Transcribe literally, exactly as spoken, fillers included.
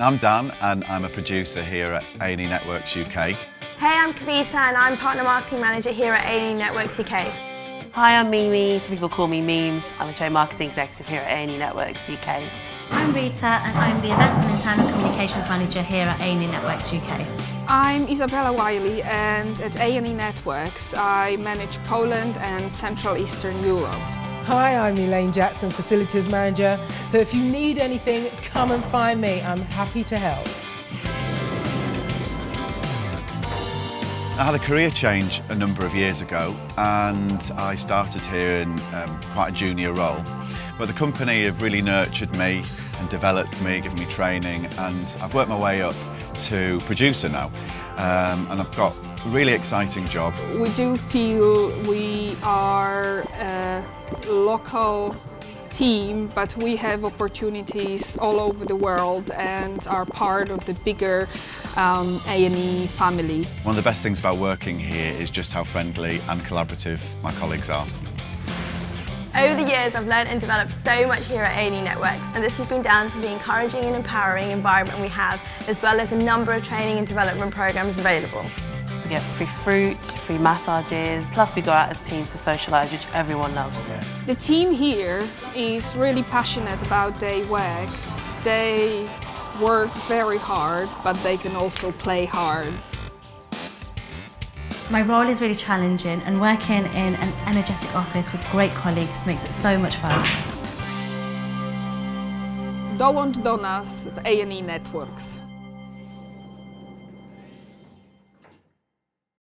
I'm Dan and I'm a producer here at A and E Networks U K. Hey, I'm Kavita and I'm Partner Marketing Manager here at A and E Networks U K. Hi, I'm Mimi. Some people call me Memes. I'm a Trade Marketing Executive here at A and E Networks U K. I'm Rita and I'm the Events and Internal Communications Manager here at A and E Networks U K. I'm Isabella Wiley and at A and E Networks I manage Poland and Central Eastern Europe. Hi, I'm Elaine Jackson, Facilities Manager, so if you need anything, come and find me, I'm happy to help. I had a career change a number of years ago and I started here in um, quite a junior role. But the company have really nurtured me and developed me, given me training, and I've worked my way up to producer now, um, and I've got a really exciting job. We do feel we are a local team, but we have opportunities all over the world and are part of the bigger um, A and E family. One of the best things about working here is just how friendly and collaborative my colleagues are. Over the years, I've learned and developed so much here at A and E Networks, and this has been down to the encouraging and empowering environment we have, as well as a number of training and development programs available. We get free fruit, free massages, plus we go out as teams to socialise, which everyone loves. Yeah. The team here is really passionate about their work. They work very hard, but they can also play hard. My role is really challenging, and working in an energetic office with great colleagues makes it so much fun. Dołącz do nas w A and E Networks.